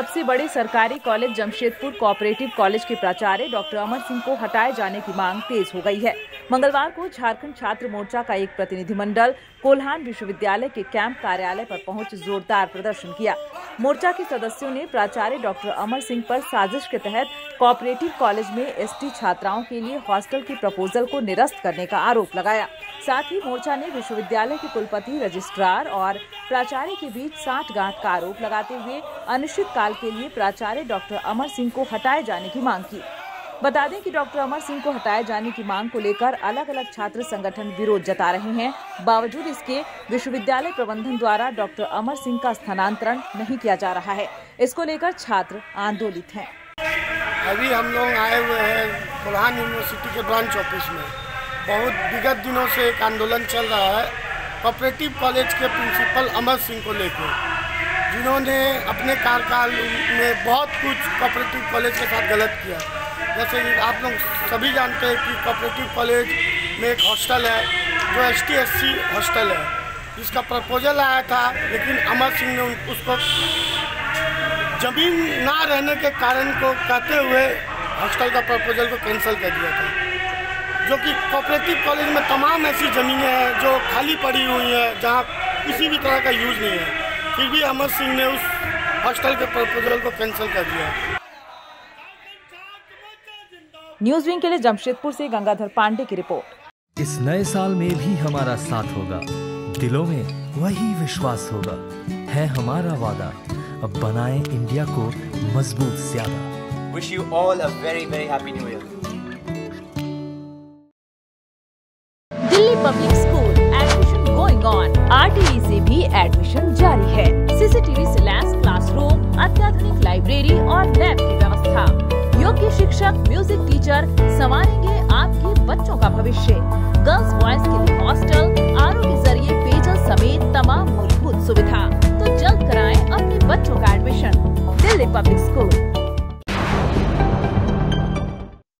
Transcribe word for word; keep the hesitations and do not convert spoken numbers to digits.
सबसे बड़े सरकारी कॉलेज जमशेदपुर कोऑपरेटिव कॉलेज के प्राचार्य डॉक्टर अमर सिंह को हटाए जाने की मांग तेज हो गई है। मंगलवार को झारखंड छात्र मोर्चा का एक प्रतिनिधिमंडल कोल्हान विश्वविद्यालय के कैंप कार्यालय पर पहुंच जोरदार प्रदर्शन किया। मोर्चा के सदस्यों ने प्राचार्य डॉक्टर अमर सिंह पर साजिश के तहत कोऑपरेटिव कॉलेज में एसटी छात्राओं के लिए हॉस्टल की प्रपोजल को निरस्त करने का आरोप लगाया। साथ ही मोर्चा ने विश्वविद्यालय के कुलपति, रजिस्ट्रार और प्राचार्य के बीच सांठगांठ का आरोप लगाते हुए अनिश्चितकाल के लिए प्राचार्य डॉक्टर अमर सिंह को हटाए जाने की मांग की। बता दें कि डॉक्टर अमर सिंह को हटाए जाने की मांग को लेकर अलग अलग छात्र संगठन विरोध जता रहे हैं। बावजूद इसके विश्वविद्यालय प्रबंधन द्वारा डॉक्टर अमर सिंह का स्थानांतरण नहीं किया जा रहा है। इसको लेकर छात्र आंदोलित हैं। अभी हम लोग आए हुए हैं कोल्हान यूनिवर्सिटी के ब्रांच ऑफिस में। बहुत विगत दिनों से एक आंदोलन चल रहा है कोऑपरेटिव कॉलेज के प्रिंसिपल अमर सिंह को लेकर, जिन्होंने अपने कार्यकाल में बहुत कुछ कोऑपरेटिव कॉलेज के साथ गलत किया। जैसे कि आप लोग सभी जानते हैं कि कोऑपरेटिव कॉलेज में एक हॉस्टल है जो S T S C hostel है, जिसका प्रपोजल आया था, लेकिन अमर सिंह ने उसको जमीन ना रहने के कारण को कहते हुए हॉस्टल का प्रपोजल को कैंसिल कर दिया था। जो कि कोऑपरेटिव कॉलेज में तमाम ऐसी ज़मीनें हैं जो खाली पड़ी हुई हैं, जहाँ किसी भी तरह का यूज़ नहीं है, फिर भी अमर सिंह ने उस हॉस्टल के प्रपोजल को कैंसिल कर दिया। न्यूज विंग के लिए जमशेदपुर से गंगाधर पांडे की रिपोर्ट। इस नए साल में भी हमारा साथ होगा, दिलों में वही विश्वास होगा, है हमारा वादा। अब बनाए इंडिया को मजबूत ज्यादा। Wish you all a very very happy new year. Delhi public school admission going on, RTE से भी एडमिशन जारी है। सीसीटीवी से लैस क्लासरूम, अत्याधुनिक लाइब्रेरी और लैब की व्यवस्था। योग्य शिक्षक, म्यूजिक टीचर संवारेंगे आपके बच्चों का भविष्य। गर्ल्स बॉयज के लिए हॉस्टल, आरओ के जरिए पेयजल समेत तमाम मूलभूत सुविधा। तो जल्द कराएं अपने बच्चों का एडमिशन। Delhi public school.